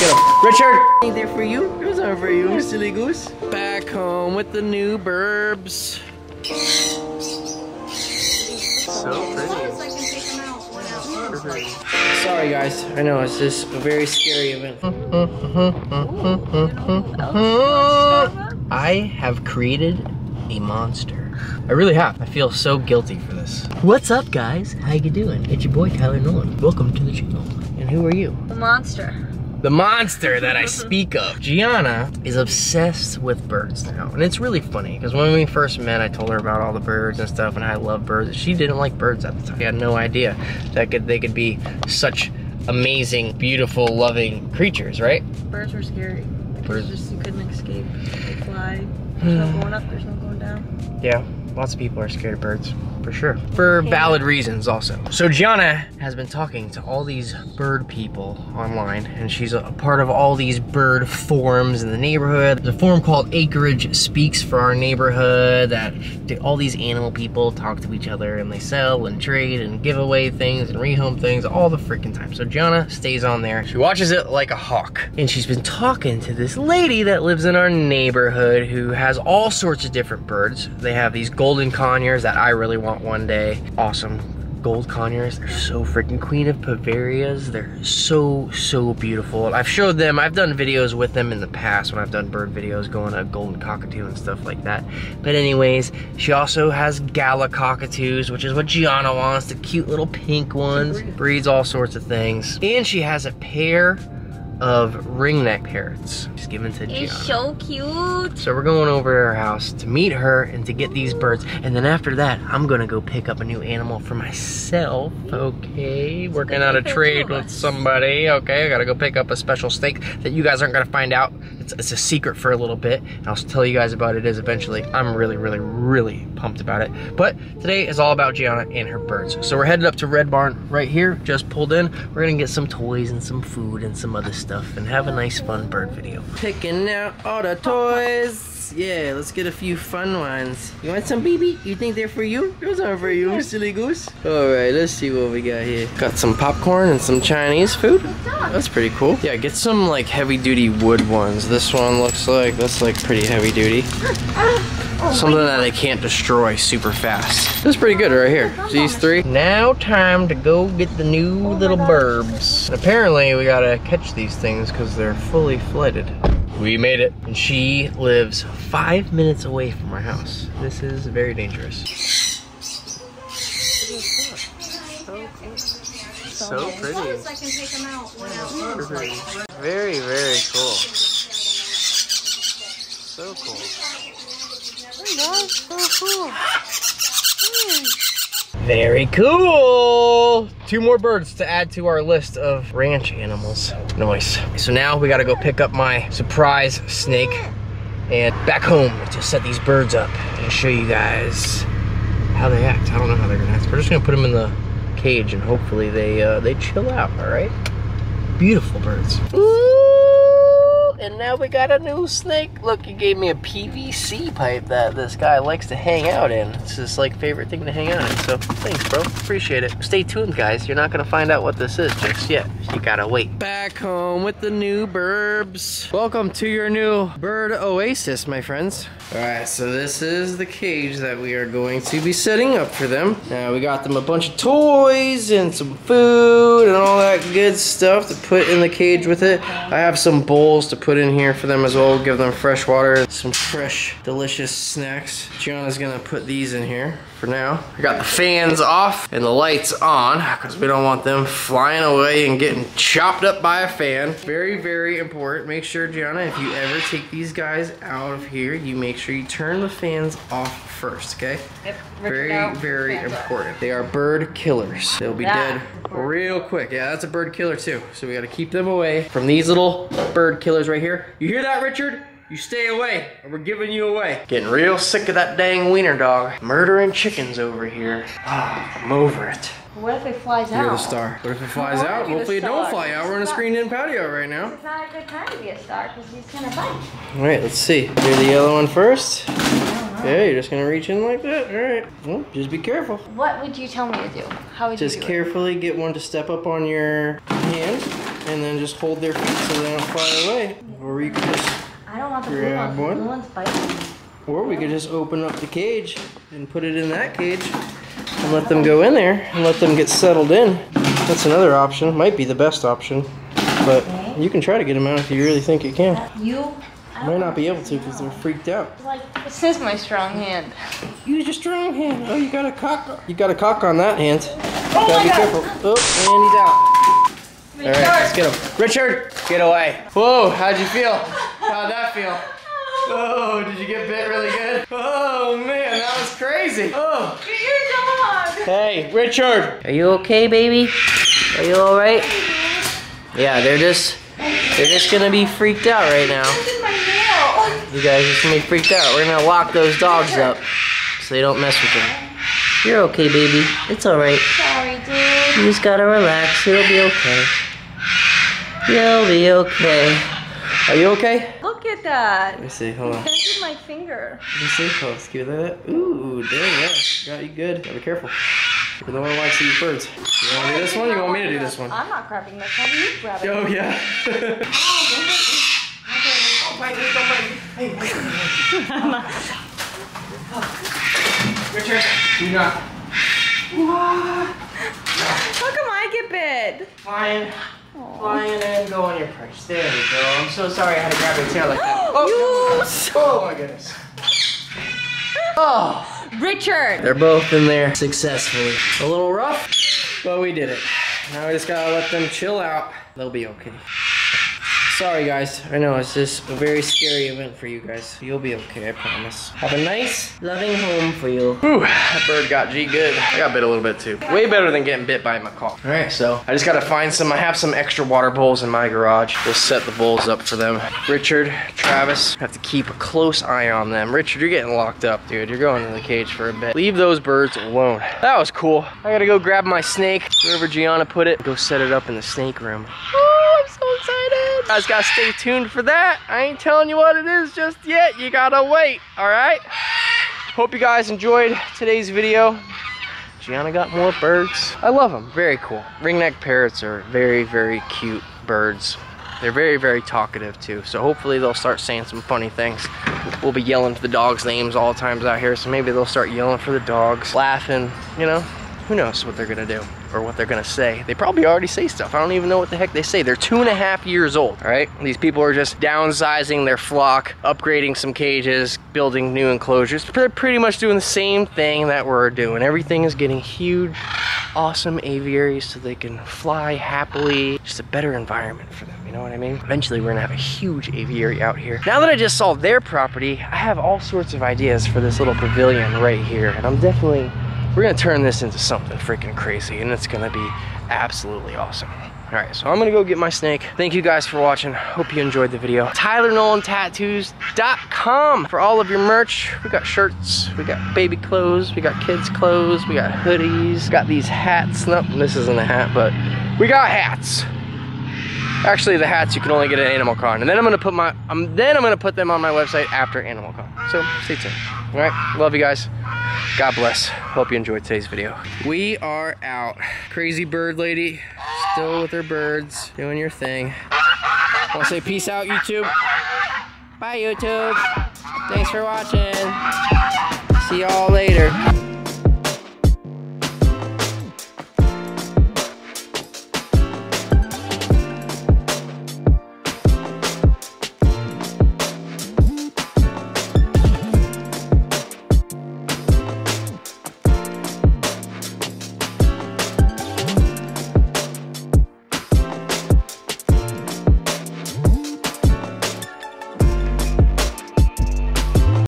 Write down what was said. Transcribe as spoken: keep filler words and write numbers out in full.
get him. Richard! Ain't there for you? There's one for you, silly goose. Back home with the new burbs. So pretty. Sorry guys, I know it's just a very scary event. I have created a monster. I really have. I feel so guilty for this. What's up guys? How you doing? It's your boy Tyler Nolan. Welcome to the channel. And who are you? The monster. The monster that I speak of. Gianna is obsessed with birds now. And it's really funny, because when we first met, I told her about all the birds and stuff, and I love birds. She didn't like birds at the time. She had no idea that could, they could be such amazing, beautiful, loving creatures, right? Birds were scary. Birds. Just, you couldn't escape. They fly. There's no going up, there's no going down. Yeah, lots of people are scared of birds. For sure. For valid reasons also. So Gianna has been talking to all these bird people online, and she's a part of all these bird forums in the neighborhood. There's a forum called Acreage Speaks for our neighborhood that all these animal people talk to each other, and they sell and trade and give away things and rehome things all the freaking time. So Gianna stays on there. She watches it like a hawk. And she's been talking to this lady that lives in our neighborhood who has all sorts of different birds. They have these golden conures that I really want one day. Awesome. Gold conures, they're so freaking queen of Bavarias. They're so, so beautiful. I've showed them, I've done videos with them in the past when I've done bird videos going to golden cockatoo and stuff like that. But anyways, she also has gala cockatoos, which is what Gianna wants, the cute little pink ones. Breeds all sorts of things. And she has a pair of ringneck parrots. She's given to Gianna. It's so cute. So we're going over to her house to meet her and to get these birds. And then after that, I'm gonna go pick up a new animal for myself, okay? It's working out a trade with somebody, okay? I gotta go pick up a special steak that you guys aren't gonna find out. It's, it's a secret for a little bit. And I'll tell you guys about it is eventually. I'm really, really, really pumped about it. But today is all about Gianna and her birds. So we're headed up to Red Barn right here, just pulled in. We're gonna get some toys and some food and some other stuff. And have a nice fun bird video. Picking out all the toys. Yeah, let's get a few fun ones. You want some, baby? You think they're for you? Those aren't for you, silly goose. All right, let's see what we got here. Got some popcorn and some Chinese food. That's pretty cool. Yeah, get some like heavy duty wood ones. This one looks like, that's like pretty heavy duty. Something that I can't destroy super fast. That's pretty good right here. These three. Now time to go get the new oh little burbs. Apparently we gotta catch these things because they're fully flooded. We made it. And she lives five minutes away from our house. This is very dangerous. So pretty. Very, very cool. So cool. Very cool. Two more birds to add to our list of ranch animals. Nice. So now we gotta go pick up my surprise snake and back home to set these birds up and show you guys how they act. I don't know how they're gonna act. We're just gonna put them in the cage and hopefully they uh, they chill out. All right. Beautiful birds. And now we got a new snake. Look, he gave me a P V C pipe that this guy likes to hang out in. It's his like favorite thing to hang out in. So thanks, bro. Appreciate it. Stay tuned, guys. You're not gonna find out what this is just yet. You gotta wait. Back home with the new burbs. Welcome to your new bird oasis, my friends. All right, so this is the cage that we are going to be setting up for them. Now we got them a bunch of toys and some food and all that good stuff to put in the cage with it. I have some bowls to put Put in here for them as well, give them fresh water, some fresh, delicious snacks. Gianna's gonna put these in here for now. I got the fans off and the lights on because we don't want them flying away and getting chopped up by a fan. Very, very important. Make sure, Gianna, if you ever take these guys out of here, you make sure you turn the fans off first, okay? Yep, very, very important. Up. They are bird killers. They'll be that dead real quick. Yeah, that's a bird killer too. So we gotta keep them away from these little bird killers right here. You hear that, Richard? You stay away, or we're giving you away. Getting real sick of that dang wiener dog. Murdering chickens over here. Ah, I'm over it. What if it flies out? You're the star. What if it flies what out? Hopefully it don't fly out. We're in a screened-in patio right now. It's not a good time to be a star because he's gonna bite. All right, let's see. Do the yellow one first. Yeah, you're just gonna reach in like that. All right. Well, just be careful. What would you tell me to do? How would just you do Just carefully it? Get one to step up on your hand. and then just hold their feet so they don't fly away. Or you could just I don't want the grab blue one. The blue one's biting me. Or we could just open up the cage and put it in that cage and let them go in there and let them get settled in. That's another option. Might be the best option. But okay. You can try to get them out if you really think you can. Uh, you? I might not be able to because they're freaked out. Like, this is my strong hand. Use your strong hand. Oh, you got a cock. You got a cock on that hand. Oh Gotta my be God. Careful. Oh, and he's out. Richard. All right, let's get him. Richard, get away. Whoa, how'd you feel? How'd that feel? Oh, did you get bit really good? Oh man, that was crazy. Oh. You're your dog. Hey, Richard. Are you okay, baby? Are you all right? Yeah, they're just, they're just gonna be freaked out right now. You guys are just gonna be freaked out. We're gonna lock those dogs up so they don't mess with them. You're okay, baby. It's alright. Sorry, dude. You just gotta relax. It'll be okay. You'll be okay. Are you okay? Look at that. Let me see, hold on. This is my finger. Let me see, hold on, let's give that. Ooh, dang, yeah. Got you good. Gotta be careful. I don't want to eat birds. You want to do this one? You want me to do this one? I'm not grabbing this one. You grab it. Oh yeah. Don't bite me! Don't bite me! Hey, Richard, do not. What? How come I get bit? Flying, flying, and go on your perch. There we go. I'm so sorry I had to grab your tail like that. Oh, you oh my goodness. Oh. Richard! They're both in there successfully. A little rough, but we did it. Now we just gotta let them chill out. They'll be okay. Sorry guys, I know it's just a very scary event for you guys. You'll be okay, I promise. Have a nice, loving home for you. Whew, that bird got G good. I got bit a little bit too. Way better than getting bit by a macaw. All right, so I just gotta find some, I have some extra water bowls in my garage. We'll set the bowls up for them. Richard, Travis, have to keep a close eye on them. Richard, you're getting locked up, dude. You're going in the cage for a bit. Leave those birds alone. That was cool. I gotta go grab my snake, wherever Gianna put it, go set it up in the snake room. Oh, I'm so excited. Guys, gotta stay tuned for that. I ain't telling you what it is just yet. You gotta wait, all right? Hope you guys enjoyed today's video. Gianna got more birds. I love them, very cool. Ringneck parrots are very, very cute birds. They're very, very talkative too. So hopefully they'll start saying some funny things. We'll be yelling for the dogs' names all times out here. So maybe they'll start yelling for the dogs, laughing, you know? Who knows what they're gonna do or what they're gonna say. They probably already say stuff. I don't even know what the heck they say. They're two and a half years old, all right? These people are just downsizing their flock, upgrading some cages, building new enclosures. They're pretty much doing the same thing that we're doing. Everything is getting huge, awesome aviaries so they can fly happily. Just a better environment for them, you know what I mean? Eventually we're gonna have a huge aviary out here. Now that I just saw their property, I have all sorts of ideas for this little pavilion right here, and I'm definitely we're gonna turn this into something freaking crazy, and it's gonna be absolutely awesome. All right, so I'm gonna go get my snake. Thank you guys for watching. Hope you enjoyed the video. Tyler Nolan Tattoos dot com for all of your merch. We got shirts, we got baby clothes, we got kids clothes, we got hoodies, got these hats. Nope, this isn't a hat, but we got hats. Actually, the hats you can only get at AnimalCon, and then I'm gonna put my, um, then I'm gonna put them on my website after AnimalCon. So stay tuned. All right, love you guys. God bless. Hope you enjoyed today's video. We are out. Crazy bird lady, still with her birds, doing your thing. I'll say peace out, YouTube. Bye, YouTube. Thanks for watching. See y'all later.